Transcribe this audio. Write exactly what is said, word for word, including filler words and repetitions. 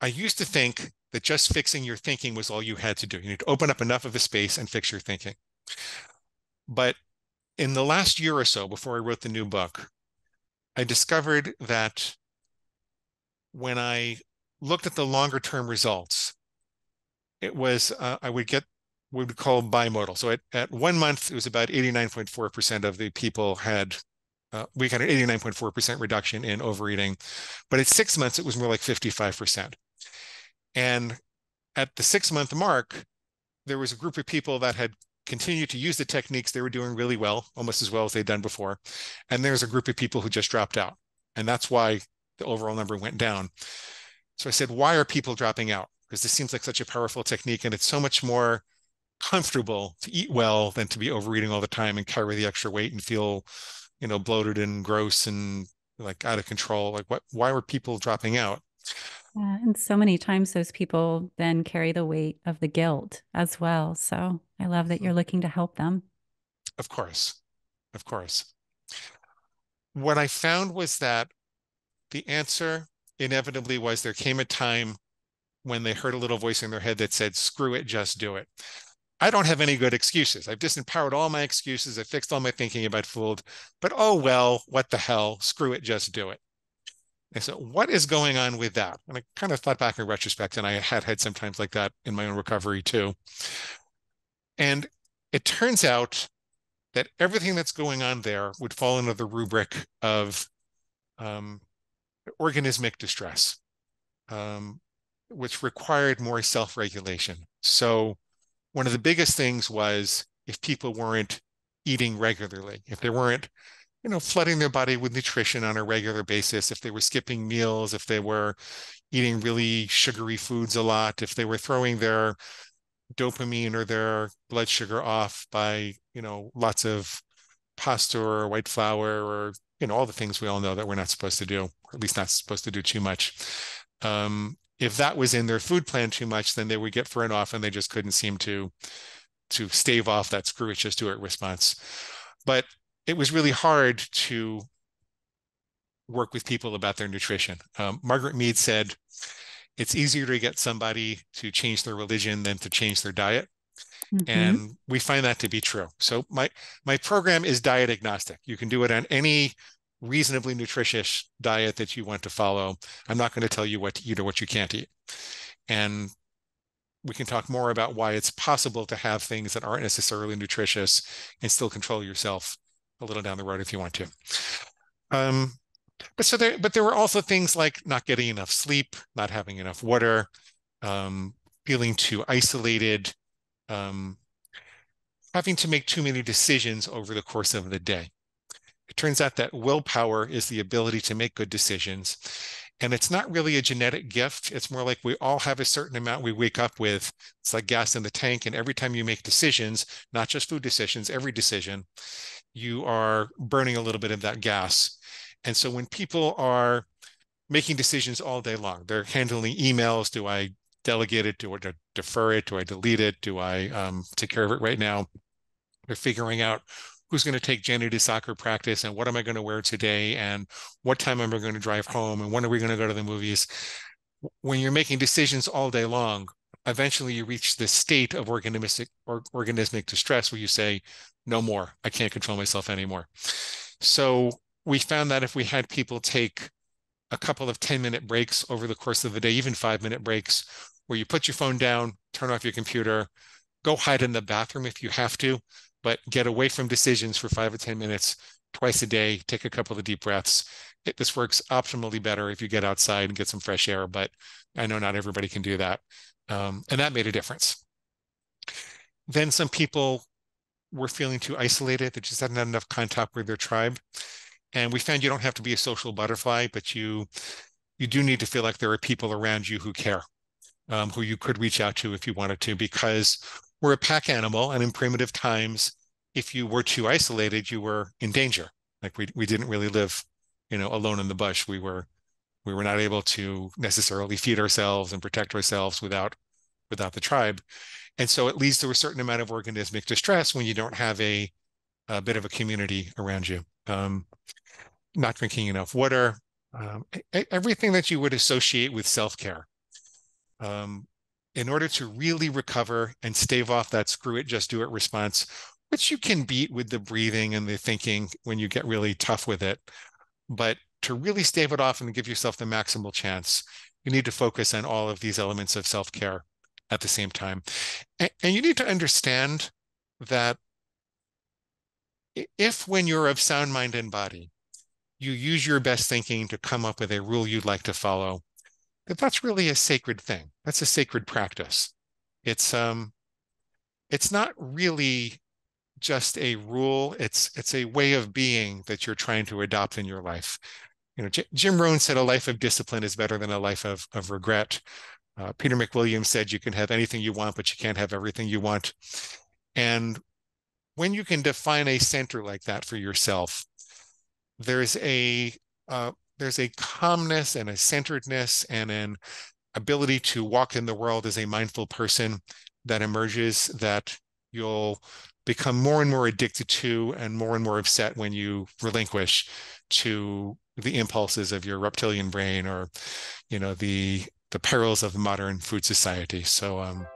I used to think that just fixing your thinking was all you had to do. You need to open up enough of a space and fix your thinking. But in the last year or so, before I wrote the new book, I discovered that when I looked at the longer term results, it was, uh, I would get what we would call bimodal. So at, at one month, it was about eighty-nine point four percent of the people had, uh, we had an eighty-nine point four percent reduction in overeating. But at six months, it was more like fifty-five percent. And at the six-month mark, there was a group of people that had continued to use the techniques. They were doing really well, almost as well as they'd done before. And there's a group of people who just dropped out. And that's why the overall number went down. So I said, why are people dropping out? Because this seems like such a powerful technique, and it's so much more comfortable to eat well than to be overeating all the time and carry the extra weight and feel, you know, bloated and gross and like out of control. Like, what? Why were people dropping out? Yeah, and so many times those people then carry the weight of the guilt as well. So I love that you're looking to help them. Of course. Of course. What I found was that the answer inevitably was there came a time when they heard a little voice in their head that said, screw it, just do it. I don't have any good excuses. I've disempowered all my excuses. I fixed all my thinking about food, but oh, well, what the hell? Screw it, just do it. And so what is going on with that? And I kind of thought back in retrospect, and I had had some times like that in my own recovery too. And it turns out that everything that's going on there would fall under the rubric of um, organismic distress, um, which required more self-regulation. So one of the biggest things was if people weren't eating regularly, if they weren't you know, flooding their body with nutrition on a regular basis, if they were skipping meals, if they were eating really sugary foods a lot, if they were throwing their dopamine or their blood sugar off by, you know, lots of pasta or white flour or, you know, all the things we all know that we're not supposed to do, or at least not supposed to do too much. Um, if that was in their food plan too much, then they would get thrown off and they just couldn't seem to, to stave off that screw it, just do it response. But it was really hard to work with people about their nutrition. Um, Margaret Mead said, it's easier to get somebody to change their religion than to change their diet. Mm-hmm. And we find that to be true. So my, my program is diet agnostic. You can do it on any reasonably nutritious diet that you want to follow. I'm not going to tell you what to eat or what you can't eat. And we can talk more about why it's possible to have things that aren't necessarily nutritious and still control yourself a little down the road if you want to. Um, but so there, but there were also things like not getting enough sleep, not having enough water, um, feeling too isolated, um, having to make too many decisions over the course of the day. It turns out that willpower is the ability to make good decisions. And it's not really a genetic gift. It's more like we all have a certain amount we wake up with. It's like gas in the tank. And every time you make decisions, not just food decisions, every decision, you are burning a little bit of that gas. And so when people are making decisions all day long, they're handling emails. Do I delegate it? Do I defer it? Do I delete it? Do I um, take care of it right now? They're figuring out who's going to take Jenny to soccer practice and what am I going to wear today and what time am I going to drive home and when are we going to go to the movies? When you're making decisions all day long, eventually you reach this state of organismic, or organismic distress where you say, no more, I can't control myself anymore. So we found that if we had people take a couple of ten minute breaks over the course of the day, even five minute breaks, where you put your phone down, turn off your computer, go hide in the bathroom if you have to, but get away from decisions for five or ten minutes twice a day, take a couple of deep breaths. It, this works optimally better if you get outside and get some fresh air, but I know not everybody can do that. Um, and that made a difference. Then some people were feeling too isolated. They just hadn't had enough contact with their tribe. And we found you don't have to be a social butterfly, but you, you do need to feel like there are people around you who care, um, who you could reach out to if you wanted to, because we're a pack animal, and in primitive times, if you were too isolated, you were in danger. Like we we didn't really live, you know, alone in the bush. We were we were not able to necessarily feed ourselves and protect ourselves without without the tribe, and so it leads to a certain amount of organismic distress when you don't have a, a bit of a community around you. Um, not drinking enough water, um, everything that you would associate with self-care. um, in order to really recover and stave off that screw it, just do it response, which you can beat with the breathing and the thinking when you get really tough with it. But to really stave it off and give yourself the maximal chance, you need to focus on all of these elements of self-care at the same time. And, and you need to understand that if when you're of sound mind and body, you use your best thinking to come up with a rule you'd like to follow, that that's really a sacred thing. That's a sacred practice. It's um, it's not really just a rule. It's it's a way of being that you're trying to adopt in your life. You know, J- Jim Rohn said a life of discipline is better than a life of of regret. Uh, Peter McWilliams said you can have anything you want, but you can't have everything you want. And when you can define a center like that for yourself, there's a uh, there's a calmness and a centeredness and an ability to walk in the world as a mindful person that emerges, that you'll become more and more addicted to and more and more upset when you relinquish to the impulses of your reptilian brain or, you know, the the perils of the modern food society. So um